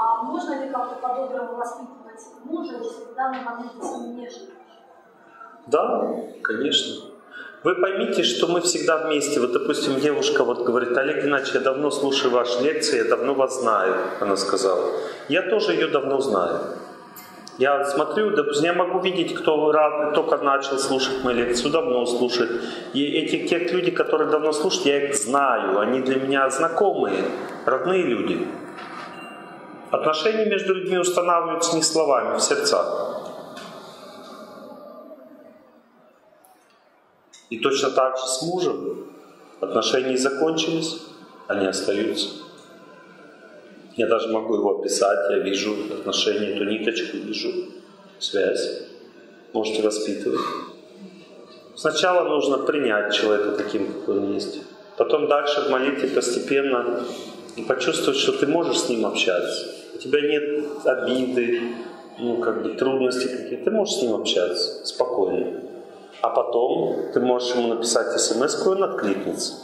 А можно ли как-то по-доброму воспитывать мужа, если в данный момент он не живет? Да, конечно. Вы поймите, что мы всегда вместе. Вот, допустим, девушка вот говорит: Олег Геннадьевич, я давно слушаю ваши лекции, я давно вас знаю, она сказала. Я тоже ее давно знаю. Я смотрю, допустим, я могу видеть, кто только начал слушать мою лекцию, давно слушает. И эти те люди, которые давно слушают, я их знаю. Они для меня знакомые, родные люди. Отношения между людьми устанавливаются не словами, в сердцах. И точно так же с мужем. Отношения закончились, они остаются. Я даже могу его описать, я вижу отношения, эту ниточку вижу, связь. Можете воспитывать. Сначала нужно принять человека таким, какой он есть. Потом дальше в молитве постепенно и почувствовать, что ты можешь с ним общаться. У тебя нет обиды, трудностей какие-то. Ты можешь с ним общаться спокойно. А потом ты можешь ему написать смс-ку, и он откликнется.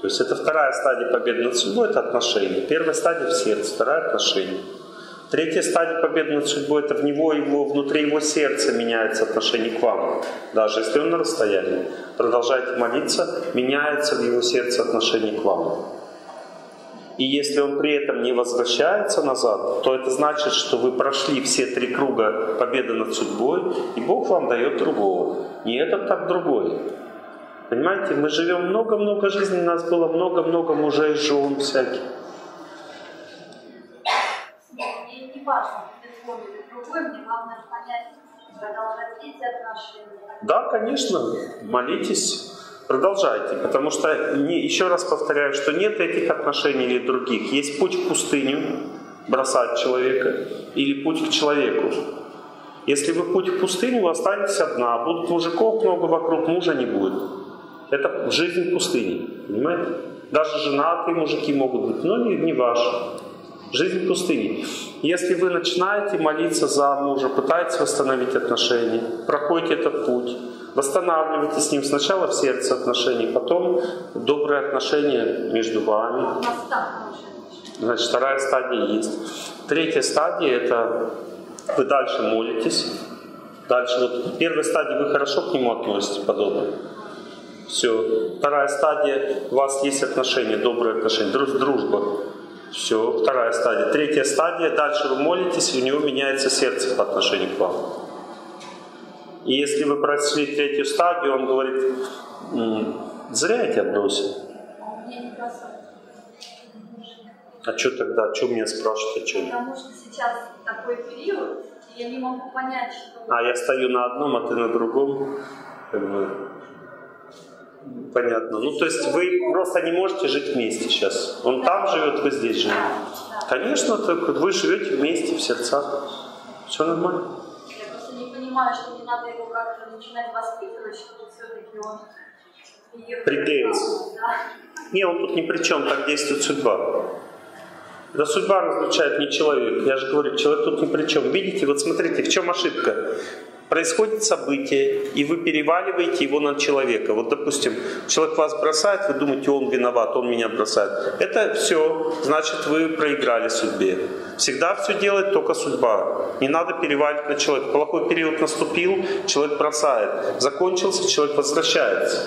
То есть это вторая стадия победы над судьбой – это отношения. Первая стадия – в сердце, вторая – отношения. Третья стадия победы над судьбой – это в него, внутри его сердца меняется отношение к вам. Даже если он на расстоянии. Продолжайте молиться, меняется в его сердце отношение к вам. И если он при этом не возвращается назад, то это значит, что вы прошли все три круга победы над судьбой, и Бог вам дает другого. Не этот, так другой. Понимаете, мы живем много-много жизней, у нас было много-много мужей, жен всяких. И не важно, кто другой, мне главное понять, продолжать эти отношения. Да, конечно, молитесь. Продолжайте, потому что, еще раз повторяю, что нет этих отношений или других. Есть путь в пустыню, бросать человека, или путь к человеку. Если вы путь в пустыню, вы останетесь одна. Будут мужиков много вокруг, мужа не будет. Это жизнь в пустыне, понимаете? Даже женатые мужики могут быть, но не ваши. Жизнь в пустыне. Если вы начинаете молиться за мужа, пытаетесь восстановить отношения, проходите этот путь, восстанавливайте с ним сначала в сердце отношения, потом добрые отношения между вами. Значит, вторая стадия есть. Третья стадия – это вы дальше молитесь. Дальше вот в первой стадии вы хорошо к нему относитесь, подобно. Все. Вторая стадия – у вас есть отношения, добрые отношения, дружба. Все. Вторая стадия. Третья стадия – дальше вы молитесь, и у него меняется сердце по отношению к вам. И если вы прошли третью стадию, он говорит: зря я тебя бросил. А что тогда? Что меня спрашивают? Потому что сейчас такой период, и я не могу понять, что... А я стою на одном, а ты на другом? Как бы... Понятно. Ну, то есть вы просто не можете жить вместе сейчас. Он там живет, вы здесь живете. Конечно, вы живете вместе в сердцах. Все нормально. Что не надо его как-то начинать воспитывать, чтобы все-таки он приклеился. Да? Не, он тут ни при чем, так действует судьба. Да судьба разлучает, не человек. Я же говорю, человек тут ни при чем. Видите, вот смотрите, в чем ошибка. Происходит событие, и вы переваливаете его на человека. Вот, допустим, человек вас бросает, вы думаете, он виноват, он меня бросает. Это все, значит, вы проиграли судьбе. Всегда все делает только судьба. Не надо переваливать на человека. Плохой период наступил, человек бросает. Закончился, человек возвращается.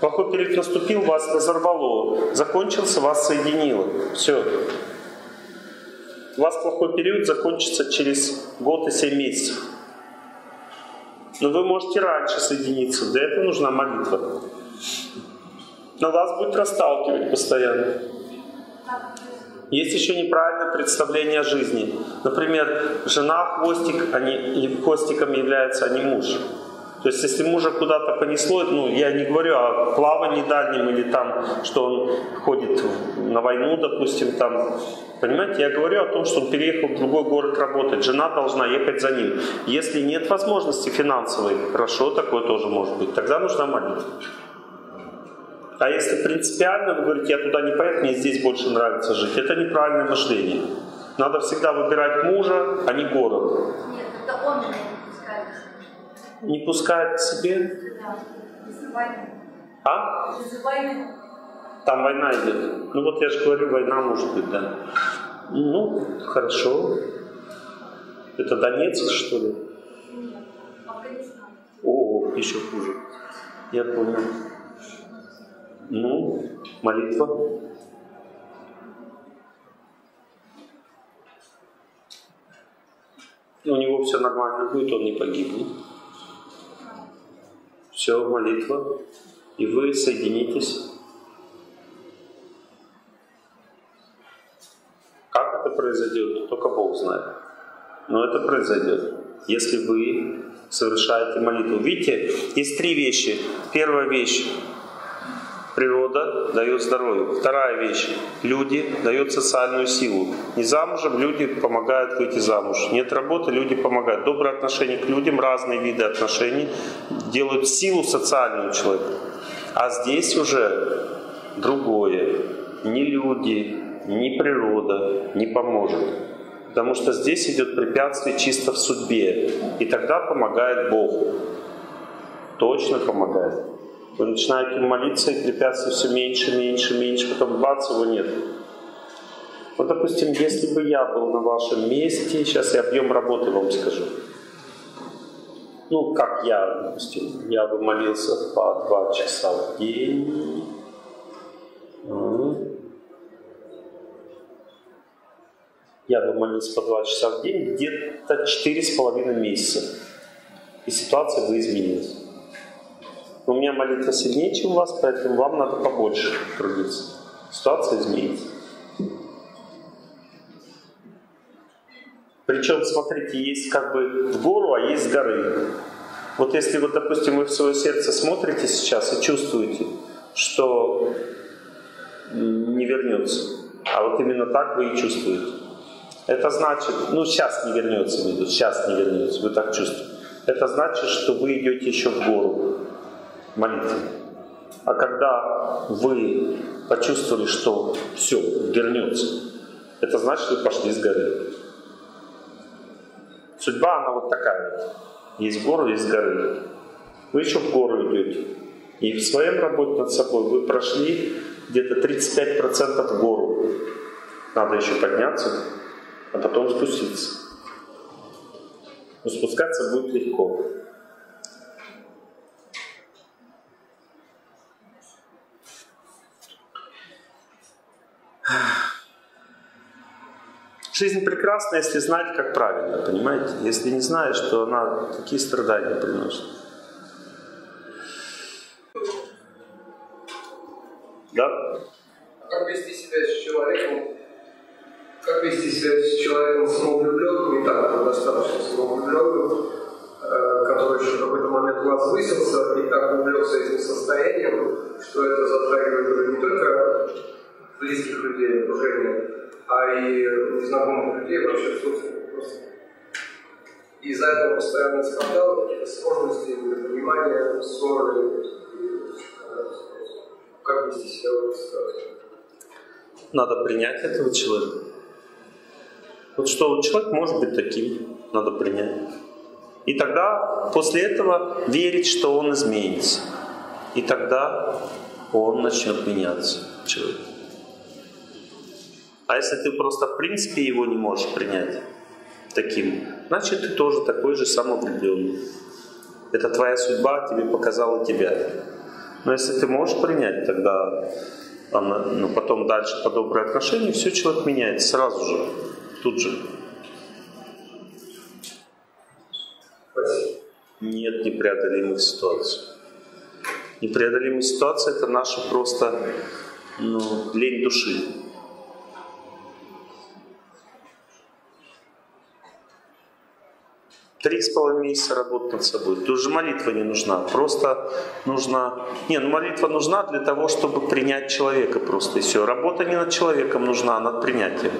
Плохой период наступил, вас разорвало. Закончился, вас соединило. Все. У вас плохой период закончится через год и 7 месяцев. Но вы можете раньше соединиться, для этого нужна молитва. Но вас будет расталкивать постоянно. Есть еще неправильное представление о жизни. Например, жена хвостик, хвостиком является, а не муж. То есть, если мужа куда-то понесло, я не говорю о плавании дальнем или там, что он ходит на войну, допустим, там. Понимаете, я говорю о том, что он переехал в другой город работать. Жена должна ехать за ним. Если нет возможности финансовой, хорошо, такое тоже может быть. Тогда нужна молитва. А если принципиально вы говорите, я туда не поеду, мне здесь больше нравится жить, это неправильное мышление. Надо всегда выбирать мужа, а не город. Нет, это он меня не пускает к себе. А? Там война идет. Ну вот я же говорю, война может быть, да. Ну, хорошо. Это Донецк, что ли? О, еще хуже. Я понял. Ну, молитва. У него все нормально будет, он не погибнет. Все, молитва. И вы соединитесь. Как это произойдет, только Бог знает. Но это произойдет, если вы совершаете молитву. Видите, есть три вещи. Первая вещь. Природа дает здоровье. Вторая вещь. Люди дают социальную силу. Не замужем, люди помогают выйти замуж. Нет работы, люди помогают. Добрые отношения к людям, разные виды отношений делают силу социальную человека. А здесь уже другое. Ни люди, ни природа не поможет. Потому что здесь идет препятствие чисто в судьбе. И тогда помогает Бог. Точно помогает. Вы начинаете молиться, и препятствий все меньше, меньше, меньше, потом бац, его нет. Вот, допустим, если бы я был на вашем месте, сейчас я объем работы вам скажу. Ну, как я, допустим, я бы молился по 2 часа в день. Я бы молился по 2 часа в день где-то 4,5 месяца. И ситуация бы изменилась. Но у меня молитва сильнее, чем у вас, поэтому вам надо побольше трудиться. Ситуация изменится. Причем, смотрите, есть как бы в гору, а есть с горы. Вот если, вот, допустим, вы в свое сердце смотрите сейчас и чувствуете, что не вернется, а вот именно так вы и чувствуете. Это значит, ну сейчас не вернется, сейчас не вернется, вы так чувствуете. Это значит, что вы идете еще в гору. Молитвы. А когда вы почувствовали, что все, вернется, это значит, что вы пошли с горы. Судьба, она вот такая вот. Есть горы, есть горы. Вы еще в гору идете. И в своем работе над собой вы прошли где-то 35% в гору. Надо еще подняться, а потом спуститься. Но спускаться будет легко. Жизнь прекрасна, если знать, как правильно, понимаете? Если не знаешь, то она такие страдания приносит. Да? Как вести себя с человеком? Как вести себя с человеком самовлюбленным, и так достаточно самовлюбленным, который еще в какой-то момент у вас высился и так увлекся этим состоянием, что это затрагивает уже не только близких людей, окружения, а и незнакомых людей вообще в собственном вопросе. И из-за этого постоянно скандал, какие-то сложности, непонимания, ссоры. Как вести себя в этом ситуации? Надо принять этого человека. Вот что человек может быть таким, надо принять. И тогда, после этого, верить, что он изменится. И тогда он начнет меняться, человек. А если ты просто в принципе его не можешь принять таким, значит ты тоже такой же самовлюбленный. Это твоя судьба, тебе показала тебя. Но если ты можешь принять, тогда потом дальше по добрые отношения, все, человек меняется сразу же, тут же. Спасибо. Нет непреодолимых ситуаций. Непреодолимые ситуации — это наша просто лень души. Три с половиной месяца работать над собой. Тут же молитва не нужна. Просто нужна... молитва нужна для того, чтобы принять человека просто. И все. Работа не над человеком нужна, а над принятием.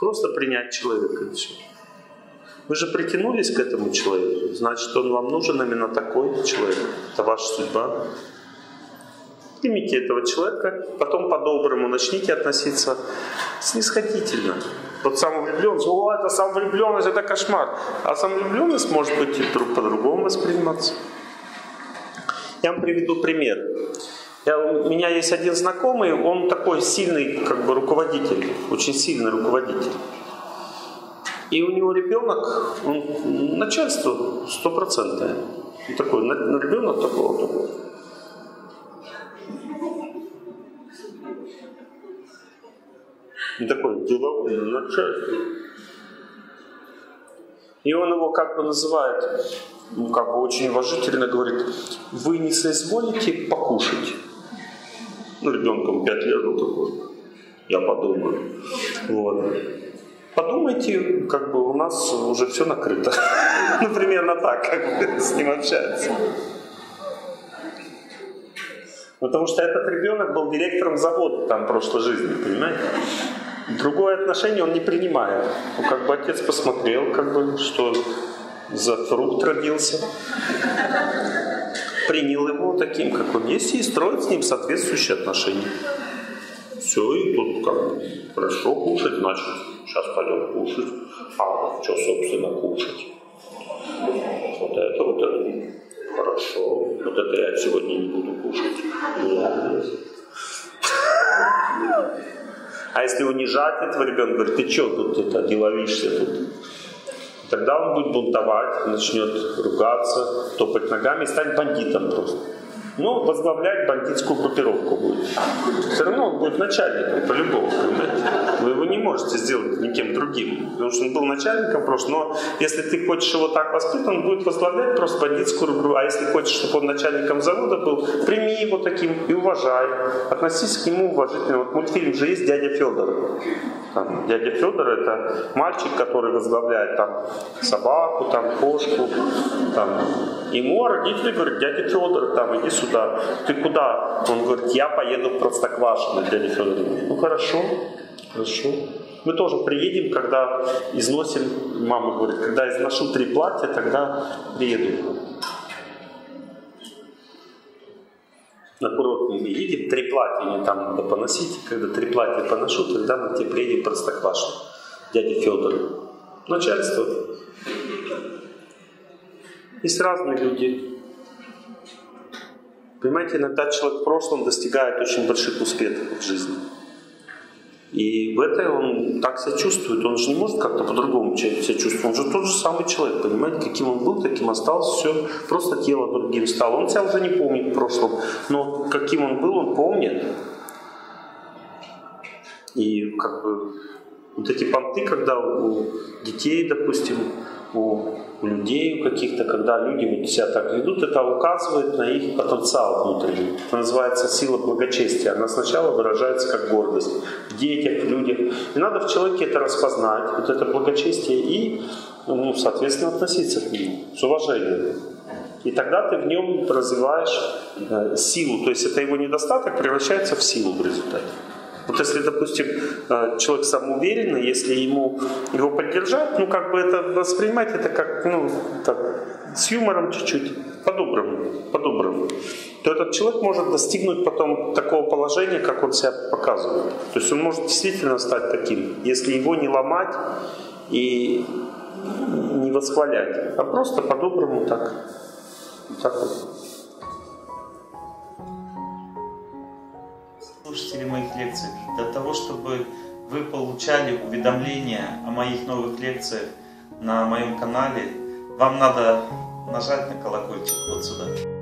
Просто принять человека. И все. Вы же притянулись к этому человеку. Значит, он вам нужен именно такой человек. Это ваша судьба. Примите этого человека. Потом по-доброму начните относиться снисходительно. Вот самовлюбленность, это самовлюбленность, это кошмар. А самовлюбленность может быть и по-другому восприниматься. Я вам приведу пример. У меня есть один знакомый, он такой сильный, как бы, руководитель, очень сильный руководитель. И у него ребенок, он начальство 100%. Такой, ребенок такого. И такой деловой начальство. И он его как бы называет, ну как бы очень уважительно говорит: вы не соизволите покушать? Ну, ребенком 5 лет был такой. Я подумаю. Вот. Подумайте, как бы у нас уже все накрыто. Ну, примерно так, как с ним общается. Потому что этот ребенок был директором завода там в прошлой жизни, понимаете? Другое отношение он не принимает. Ну, как бы отец посмотрел, как бы, что за фрукт родился. Принял его таким, как он есть, и строит с ним соответствующие отношения. Все, и тут как бы хорошо кушать, значит, сейчас пойдем кушать. А что, собственно, кушать? Вот это, хорошо. Вот это я сегодня не буду кушать. А если унижать этого ребенка, говорит, ты что тут это деловишься тут? Тогда он будет бунтовать, начнет ругаться, топать ногами и станет бандитом просто. Но возглавлять бандитскую группировку будет. Все равно он будет начальником, по-любому, понимаете? Вы его не можете сделать никем другим, потому что он был начальником просто. Но если ты хочешь его так воспитать, он будет возглавлять просто бандитскую группу. А если хочешь, чтобы он начальником завода был, прими его таким и уважай. Относись к нему уважительно. Вот мультфильм же есть «Дядя Федор». Там, дядя Федор — это мальчик, который возглавляет там собаку, там кошку. Там. Ему родители говорят: дядя Федор, там, иди сюда. Ты куда? Он говорит: я поеду в Простоквашино. Дядя Федор говорит: ну хорошо, хорошо. Мы тоже приедем, когда износим, мама говорит, когда изношу 3 платья, тогда приеду. На курорт мы едем, 3 платья мне там надо поносить. Когда 3 платья поношу, тогда мы тебе приедем в Простоквашино. Дядя Федор. Начальство. Есть разные люди. Понимаете, иногда человек в прошлом достигает очень больших успехов в жизни. И в этой он так себя чувствует. Он же не может как-то по-другому себя чувствовать. Он же тот же самый человек, понимаете, каким он был, таким остался. Все, просто тело другим стало. Он себя уже не помнит в прошлом, но каким он был, он помнит. И как бы вот эти понты, когда у детей, допустим, у людей, у каких-то, когда люди вот себя так ведут, это указывает на их потенциал внутренний. Это называется сила благочестия. Она сначала выражается как гордость в детях, в людях. И надо в человеке это распознать, вот это благочестие, и, ну, соответственно, относиться к нему с уважением. И тогда ты в нем развиваешь силу. То есть это его недостаток превращается в силу в результате. Вот если, допустим, человек самоуверенный, если ему его поддержать, ну как бы это воспринимать, это как, ну, так, с юмором чуть-чуть, по-доброму, то этот человек может достигнуть потом такого положения, как он себя показывает. То есть он может действительно стать таким, если его не ломать и не восхвалять, а просто по-доброму так. Так вот. Слушатели моих лекций, для того, чтобы вы получали уведомления о моих новых лекциях на моем канале, вам надо нажать на колокольчик вот сюда.